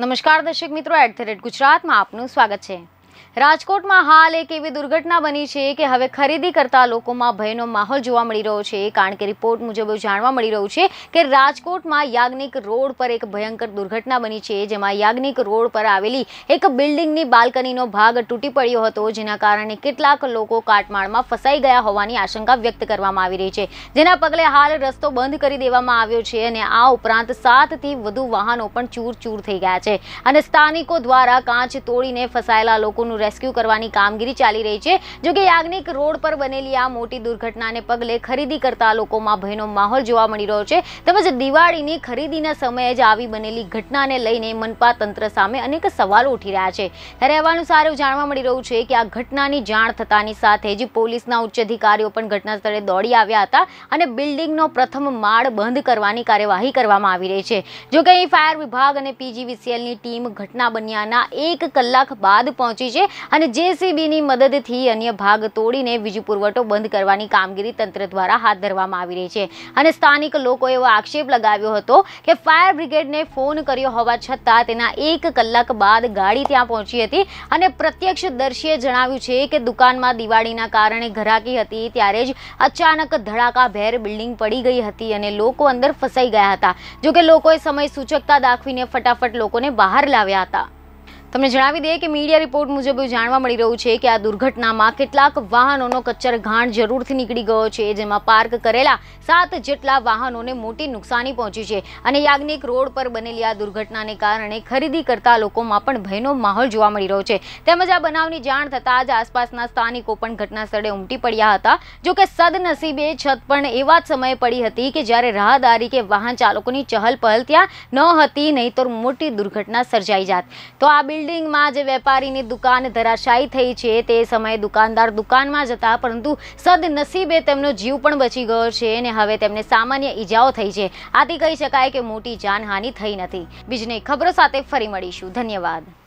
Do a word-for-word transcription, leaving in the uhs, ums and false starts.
नमस्कार दर्शक मित्रों, एट द रेट गुजरात में आपनु स्वागत छे। राजकोट में हाल एक एवी दुर्घटना बनी है कि हवे खरीदी करता लोगों में भयनो माहौल जोवा मळी रह्यो छे। कारण के रिपोर्ट मुजब जाणवा मळी रह्यु छे कि राजकोट में याज्ञिक रोड पर एक भयंकर दुर्घटना बनी है, जेमां याज्ञिक रोड पर आवेली एक बिल्डिंगनी बालकनीनो भाग तूटी पड्यो हतो, जेना कारणे केटलाक लोको काटमाळमां फसाई गया होवानी आशंका व्यक्त करवामां आवी रही छे। जेना पगले हाल रस्तो बंध करी देवामां आव्यो छे अने आ उपरांत सात थी वधु वाहनो पण चूरचूर थई गया छे अने स्थानिको द्वारा कांच तोड़ीने फसायेला लोकोनुं रेस्क्यू करवानी कामगीरी चाली रही है। जो कि याज्ञिक रोड पर बनेली आ मोटी दुर्घटना ने पगले खरीदी करता लोको मां भयनो माहोल जोवा मळी रह्यो छे। तमज दिवाळीनी खरीदीना समये ज आवी बनेली घटनाने लईने मनपा तंत्र सामे अनेक सवालो उठी रह्या छे। त्यारे अनुसार जाणवा मळी रह्यु छे कि आ घटनानी जाण थतानी साथे ज पोलीसना उच्च अधिकारीओ पण घटनास्थळे दौड़ी आव्या हता अने बिल्डिंगनो प्रथम माळ बंध करवानी कार्यवाही करवामां आवी रही छे। जो कि अहीं फायर विभाग अने पीजीवीसीएलनी टीम घटना बन्याना एक कलाक बाद पहोंची छे अने जेसीबी नी मददथी अन्य भाग तोड़ीने वीज पुरवठो बंद करवानी कामगीरी तंत्र द्वारा हाथ धरवामां आवी रही छे। अने स्थानिक लोकोए एवो आक्षेप लगाव्यो हतो के फायर ब्रिगेडने फोन कर्यो होवा छतां तेना एक कलाक बाद गाड़ी त्यां पहोंची हती अने प्रत्यक्षदर्शीए जणाव्युं छे के दुकानमां दिवाळीना कारणे घराकी हती त्यारे ज अचानक धड़ाकाभेर बिल्डिंग पड़ी गई हती अने लोको अंदर फसाई गया हता। जो के लोकोए समय सूचकता दाखवीने फटाफट लोकोने बहार लाव्या हता। तमने जणावी दे कि मीडिया रिपोर्ट मुजब जाणवा मळी रह्यु छे कि आ दुर्घटना में केटलाक वाहनोनो कच्चरघाण जरूरथी नीकळी गयो छे, जेमां पार्क करेला सात जेटला वाहनोने मोटी नुकसानी पहोंची छे अने याज्ञिक रोड पर बनेली आ दुर्घटनाने कारणे खरीदी करता लोकोमां पण भयनो माहोल जोवा मळी रह्यो छे। तेमज आ बनावनी जाण थतां ज आसपासना स्थानिको पण घटनास्थळे उमटी पड्या हता। जो के सदनसीबे छत पण एवा ज समये पड़ी हती कि ज्यारे राहदारी के वाहन चालकोनी चहलपहल त्यां न हती, नहींतर मोटी दुर्घटना सर्जाई जात। तो आ बिल्डिंग में जो वेपारी ने दुकान धराशायी थई छे ते समय दुकानदार दुकान में जता परंतु सदनसीबे तेमनो जीव पण बची गयो छे अने हवे तेमने सामान्य ईजाओ थई छे। आथी कही शकाय के मोटी जानहानि थई नथी। बीजने खबरो साथे फरी मळीशुं। धन्यवाद।